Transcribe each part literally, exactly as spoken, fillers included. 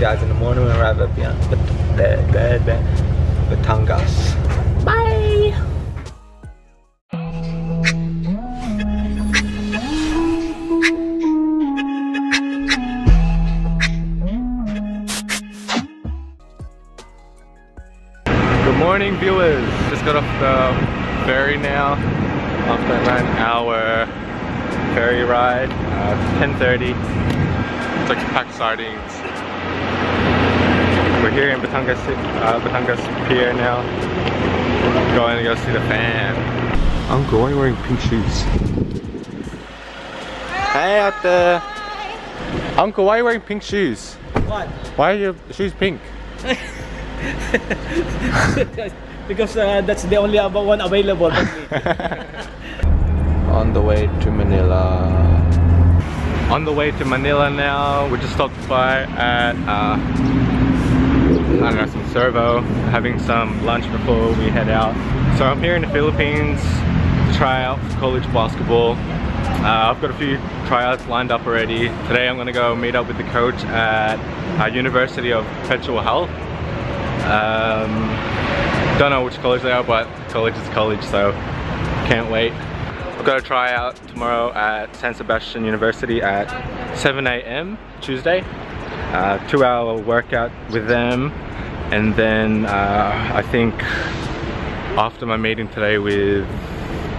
guys in the morning when we arrive at Batangas. Bye! Good morning, viewers! Just got off the ferry now after a nine hour ferry ride. Uh, ten thirty. It's like packed sardines. We're here in Batangas, uh, Batangas Pier now. Going to go see the fan. I'm going wearing pink shoes. Hi. Hey out there. Hi. Uncle, why are you wearing pink shoes? What? Why are your shoes pink? Because uh, that's the only one available for me. On the way to Manila. On the way to Manila now, we just stopped by at, uh, I don't know, some servo, having some lunch before we head out. So I'm here in the Philippines to try out for college basketball. Uh, I've got a few tryouts lined up already. Today I'm gonna go meet up with the coach at uh, University of Perpetual Health. Um, don't know which college they are, but college is college, so can't wait. I've got a tryout tomorrow at San Sebastian University at seven A M Tuesday. Uh, two hour workout with them, and then uh, I think after my meeting today with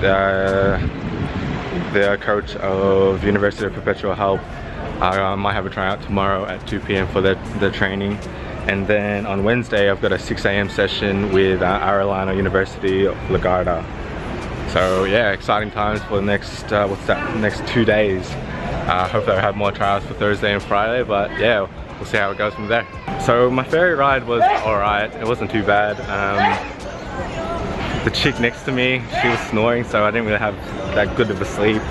uh, the coach of University of Perpetual Help, I might have a tryout tomorrow at two P M for their, their training. And then on Wednesday I've got a six A M session with uh, Carolina University of Lagarda. So yeah, exciting times for the next, uh, what's that, next two days. I uh, hope that I have more trials for Thursday and Friday, but yeah, we'll see how it goes from there. So my ferry ride was alright, it wasn't too bad. Um, the chick next to me, she was snoring, so I didn't really have that good of a sleep.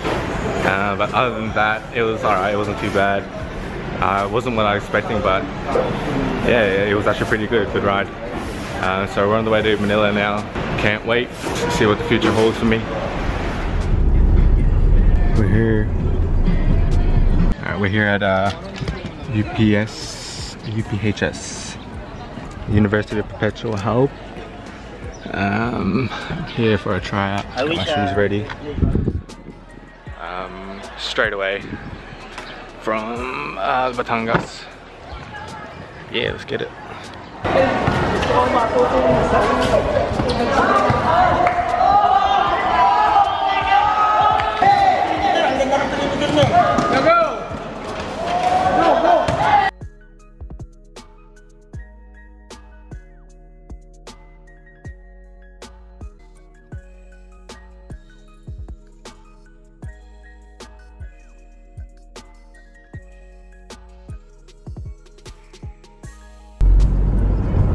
Uh, but other than that, it was alright, it wasn't too bad. Uh, it wasn't what I was expecting, but yeah, it was actually pretty good, good ride. Uh, so we're on the way to Manila now. Can't wait to see what the future holds for me. We're here. Alright, we're here at uh, U P S, U P H S, University of Perpetual Help. Um, here for a tryout. Got my shoes ready. Um, straight away from uh, Batangas. Yeah, let's get it.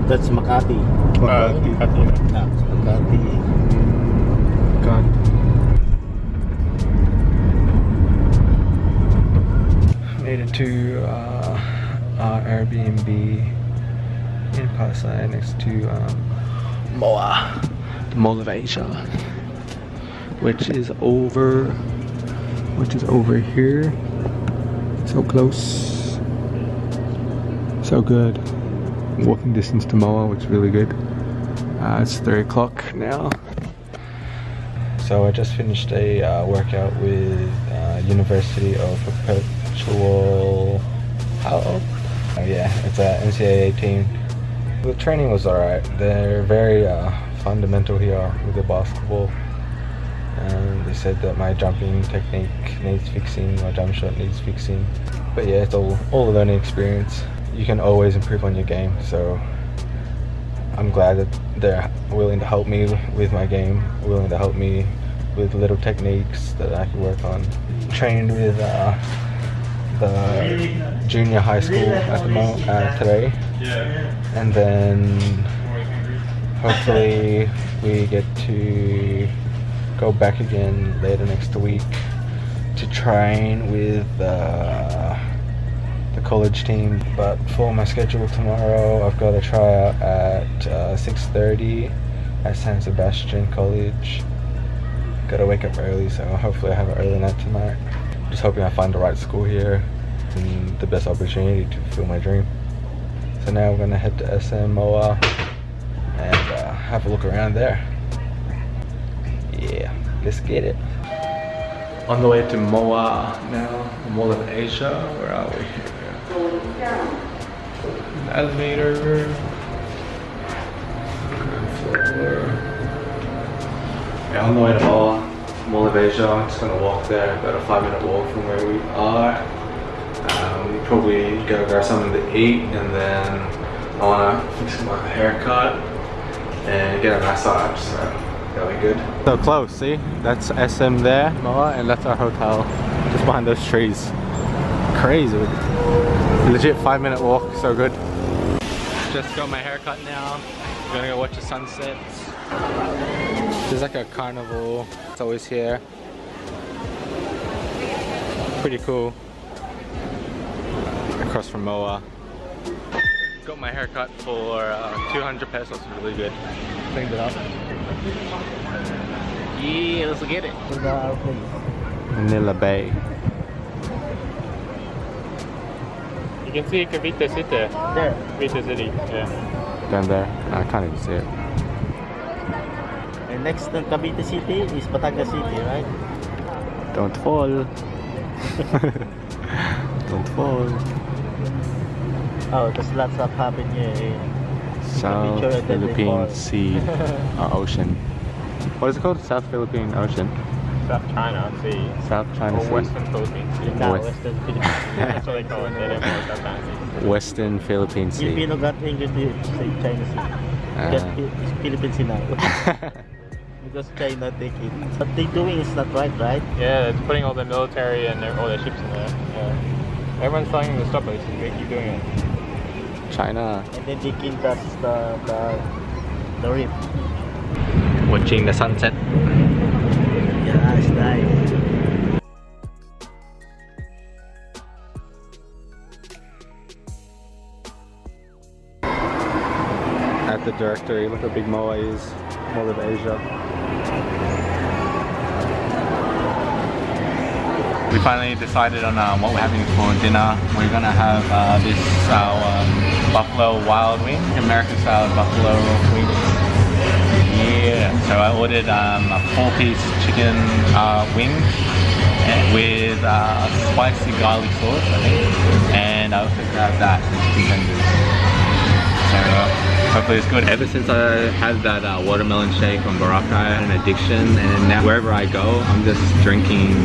That's Makati. Makati. Uh, Makati. Yeah. Makati. Makati. Made it to uh, our Airbnb in Pasay next to um, Moa, the Mall of Asia, which is over, which is over here. So close, so good. Walking distance to Moa, which is really good. Uh, it's three o'clock now. So I just finished a uh, workout with uh, University of Perpetual Help. Oh, yeah, it's an N C A A team. The training was alright. They're very uh, fundamental here with the basketball. And they said that my jumping technique needs fixing, my jump shot needs fixing. But yeah, it's all, all a learning experience. You can always improve on your game, so I'm glad that they're willing to help me with my game, willing to help me with little techniques that I can work on. Trained with uh, the junior high school at the moment uh, today, and then hopefully we get to go back again later next week to train with uh, the college team. But for my schedule tomorrow, I've got a tryout at uh, six thirty at San Sebastian College. Gotta wake up early, so hopefully I have an early night tonight. Just hoping I find the right school here and the best opportunity to fulfill my dream. So now we're gonna head to S M O A and uh, have a look around there. Yeah, let's get it. On the way to M O A now, the Mall of Asia. Where are we here? An elevator. Ground floor. Yeah, on the way to M O A, Mall of Asia. I'm just gonna walk there, about a five minute walk from where we are. Um, we probably gotta grab something to eat, and then I wanna fix my haircut and get a massage, so that'll be good. So close, see? That's S M there, Moa, and that's our hotel, just behind those trees. Crazy. Legit five minute walk, so good. Just got my haircut now. I'm gonna go watch the sunset. There's like a carnival, it's always here. Pretty cool. Across from M O A. Got my haircut for uh, two hundred pesos, really good. Cleaned it up. Yeah, let's get it. Manila Bay. You can see Cavite City. There. Cavite City, yeah. Down there? I can't even see it. And next to Cavite City is Batangas City, right? Don't fall. Don't fall. Oh, there's lots of happening here. South Philippine Sea, uh, Ocean. What is it called? South Philippine Ocean? South China Sea. South China Sea. Or Western Philippine Sea. No, West. Western Philippine Sea. That's what they call it. They don't call it South China Sea. Western Philippine Sea. If you don't got English, you say China Sea. Uh. Just, it's Philippine Sea now. Because China take it. What they're doing is not right, right? Yeah, it's putting all the military and all the ships in there. Yeah. Everyone's telling them to stop it, so they keep doing it. China. And then they can pass the, the, the reef. Watching the sunset. Yeah, it's nice. At the directory, look how big M O A is. Mall of Asia. We finally decided on uh, what we're having for dinner. We're gonna have uh, this uh, um, buffalo wild wing, American style buffalo wings. Yeah, so I ordered um, a four-piece chicken uh, wing with uh, spicy garlic sauce, I think, and I also grabbed that with chicken tenders. So uh, hopefully it's good. Ever since I had that uh, watermelon shake on Boracay, I had an addiction, and now wherever I go, I'm just drinking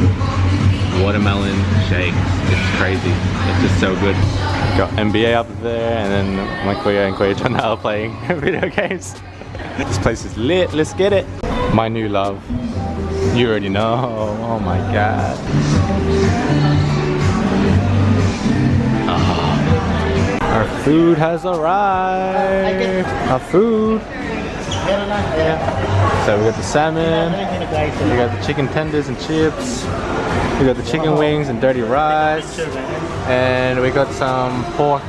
watermelon shakes. It's crazy. It's just so good. Got N B A up there, and then my Kuya and Kuya John are playing video games. This place is lit. Let's get it. My new love. You already know. Oh my god. Oh. Our food has arrived. Our food. So we got the salmon. We got the chicken tenders and chips. We got the chicken wings and dirty rice, and we got some pork,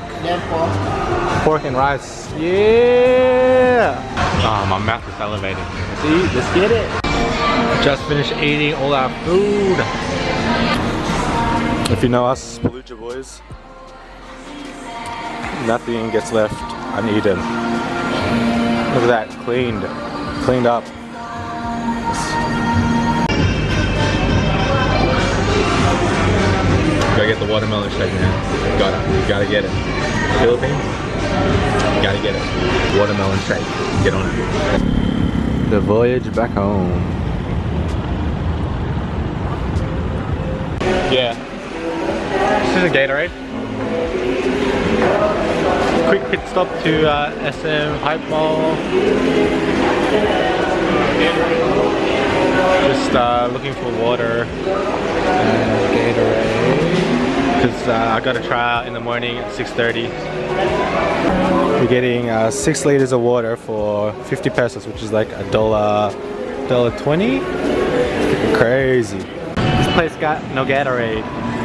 pork and rice. Yeah! Oh, my mouth is elevated. Let's eat, let's get it. Just finished eating all our food. If you know us, Beluga boys, nothing gets left uneaten. Look at that, cleaned, cleaned up. Gotta get the watermelon shake, man. Gotta, you gotta get it. Philippines, you gotta get it. Watermelon shake, get on it. The voyage back home. Yeah. This is a Gatorade. Quick pit stop to uh, S M Hyper Mall. Just uh, looking for water and Gatorade. Because uh, I got to try out in the morning at six thirty. We're getting uh, six liters of water for fifty pesos, which is like a dollar, dollar twenty. Crazy. This place got no Gatorade.